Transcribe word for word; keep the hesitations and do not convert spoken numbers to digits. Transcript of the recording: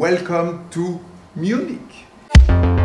Welcome to Munich.